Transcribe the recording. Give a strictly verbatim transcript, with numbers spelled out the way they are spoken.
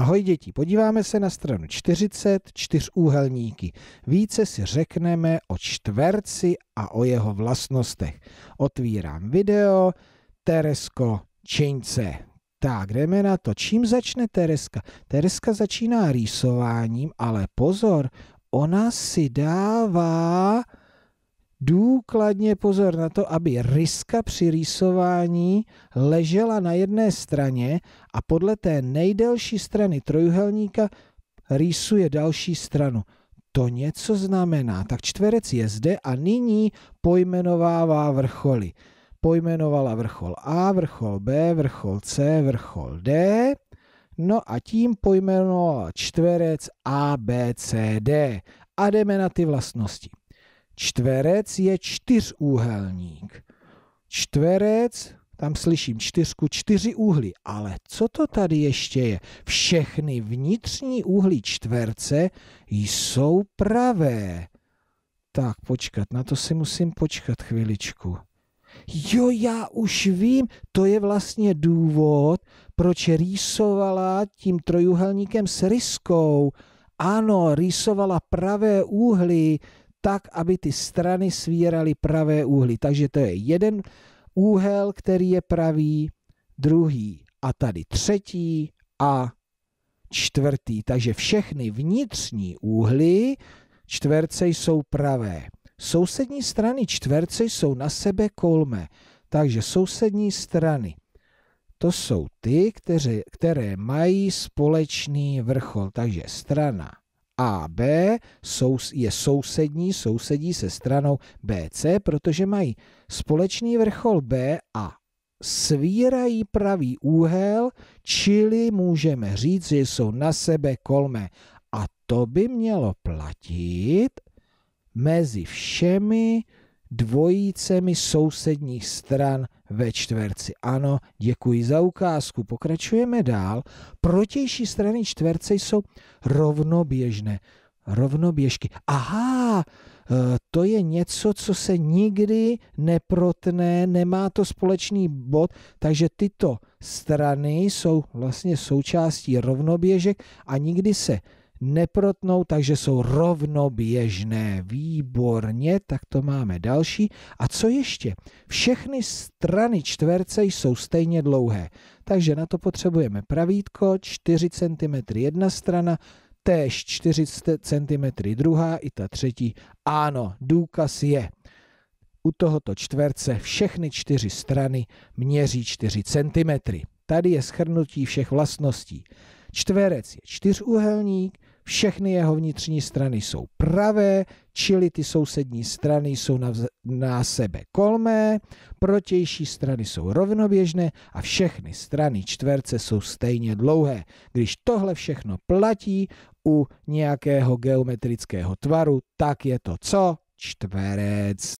Ahoj děti, podíváme se na stranu čtyřicet, čtyřúhelníky. Více si řekneme o čtverci a o jeho vlastnostech. Otvírám video Terezko Čejnce. Tak, jdeme na to. Čím začne Terezka? Terezka začíná rýsováním, ale pozor, ona si dává důkladně pozor na to, aby ryska při rýsování ležela na jedné straně a podle té nejdelší strany trojúhelníka rýsuje další stranu. To něco znamená. Tak čtverec je zde a nyní pojmenovává vrcholy. Pojmenovala vrchol A, vrchol B, vrchol C, vrchol D. No a tím pojmenovala čtverec A, B, C, D. A jdeme na ty vlastnosti. Čtverec je čtyřúhelník. Čtverec, tam slyším čtyřku, čtyři úhly. Ale co to tady ještě je? Všechny vnitřní úhly čtverce jsou pravé. Tak, počkat, na to si musím počkat chviličku. Jo, já už vím, to je vlastně důvod, proč rýsovala tím trojúhelníkem s ryskou. Ano, rýsovala pravé úhly, tak, aby ty strany svíraly pravé úhly. Takže to je jeden úhel, který je pravý, druhý a tady třetí a čtvrtý. Takže všechny vnitřní úhly čtverce jsou pravé. Sousední strany čtverce jsou na sebe kolmé. Takže sousední strany, to jsou ty, které, které mají společný vrchol. Takže strana A B je sousední, sousedí se stranou B C, protože mají společný vrchol B a svírají pravý úhel, čili můžeme říct, že jsou na sebe kolmé. A to by mělo platit mezi všemi dvojicemi sousedních stran ve čtverci. Ano, děkuji za ukázku. Pokračujeme dál. Protější strany čtverce jsou rovnoběžné. Rovnoběžky. Aha, to je něco, co se nikdy neprotne, nemá to společný bod, takže tyto strany jsou vlastně součástí rovnoběžek a nikdy se neprotnou, takže jsou rovnoběžné. Výborně, tak to máme další. A co ještě? Všechny strany čtverce jsou stejně dlouhé. Takže na to potřebujeme pravítko, čtyři centimetry jedna strana, též čtyři centimetry druhá i ta třetí. Ano, důkaz je. U tohoto čtverce všechny čtyři strany měří čtyři centimetry. Tady je shrnutí všech vlastností. Čtverec je čtyřúhelník, všechny jeho vnitřní strany jsou pravé, čili ty sousední strany jsou na, na sebe kolmé, protější strany jsou rovnoběžné a všechny strany čtverce jsou stejně dlouhé. Když tohle všechno platí u nějakého geometrického tvaru, tak je to co? Čtverec.